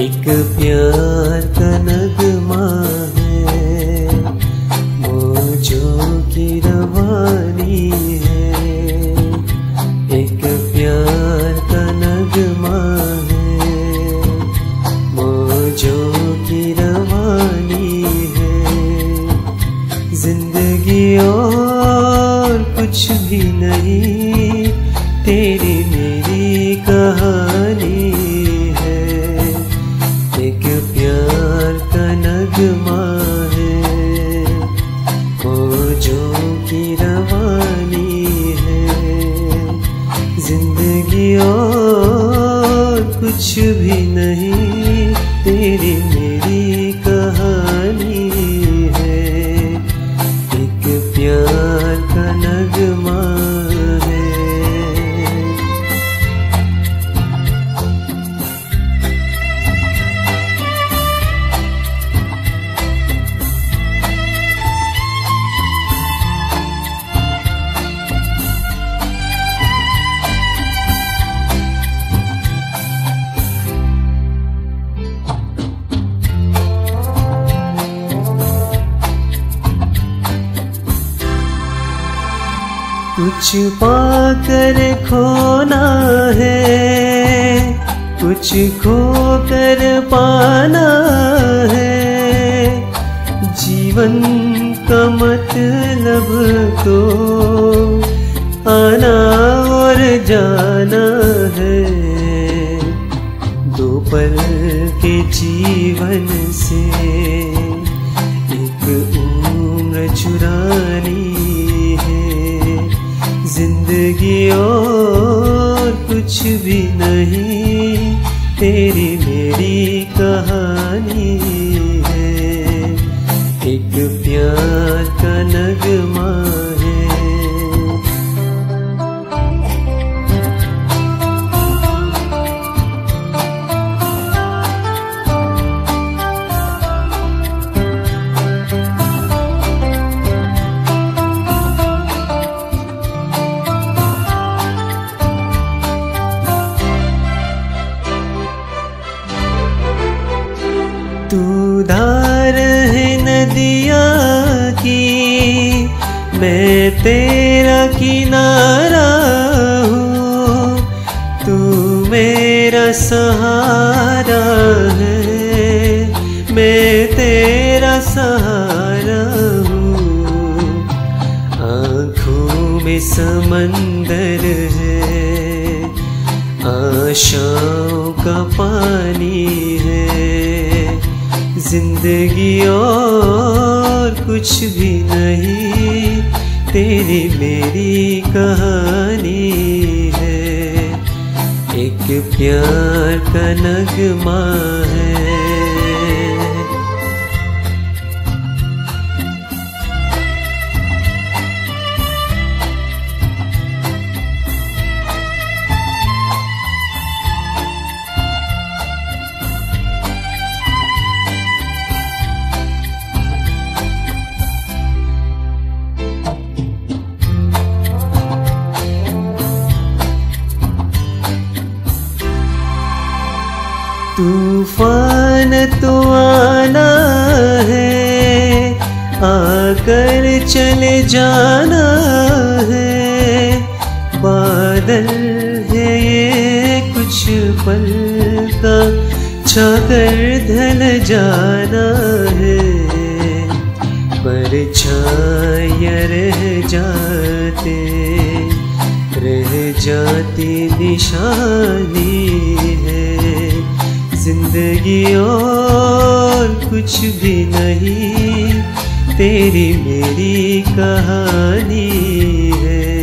एक प्यार का नगमा है, मौजों की रवानी है। एक प्यार का नगमा है, मौजों की रवानी है। जिंदगी और कुछ भी नहीं, तेरी मेरी कहानी है। एक प्यार का नगमा है, मौजों की रवानी है। जिंदगी और कुछ भी नहीं, तेरी मेरी कहानी है। एक प्यार का नगमा है। कुछ पाकर खोना है, कुछ खोकर पाना है। जीवन का मतलब तो आना और जाना है। दो पल के जीवन से एक उम्र चुरानी। जिंदगी और कुछ भी नहीं, तेरी मेरी कहानी है। एक प्यार का नगमा है। तू धार है नदिया की, मैं तेरा किनारा हूँ। तू मेरा सहारा है, मैं तेरा सहारा हूँ। आँखों में समंदर है, आशाओं का पानी है। जिंदगी और कुछ भी नहीं, तेरी मेरी कहानी है। एक प्यार का नगमा है। तूफान तो आना है, आकर चले जाना है। बादल है ये कुछ पल का, छाकर ढल जाना है। परछाया रह जाती निशानी है। जिंदगी और कुछ भी नहीं, तेरी मेरी कहानी है।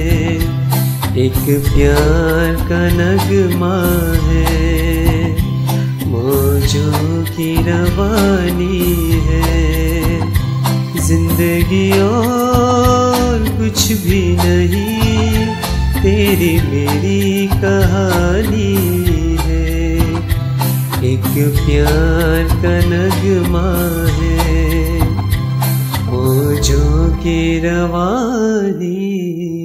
एक प्यार का नगमा है, मौजों की रवानी है। जिंदगी और कुछ भी नहीं, तेरी मेरी कहानी है। एक प्यार का नगमा है, मौजों की रवानी।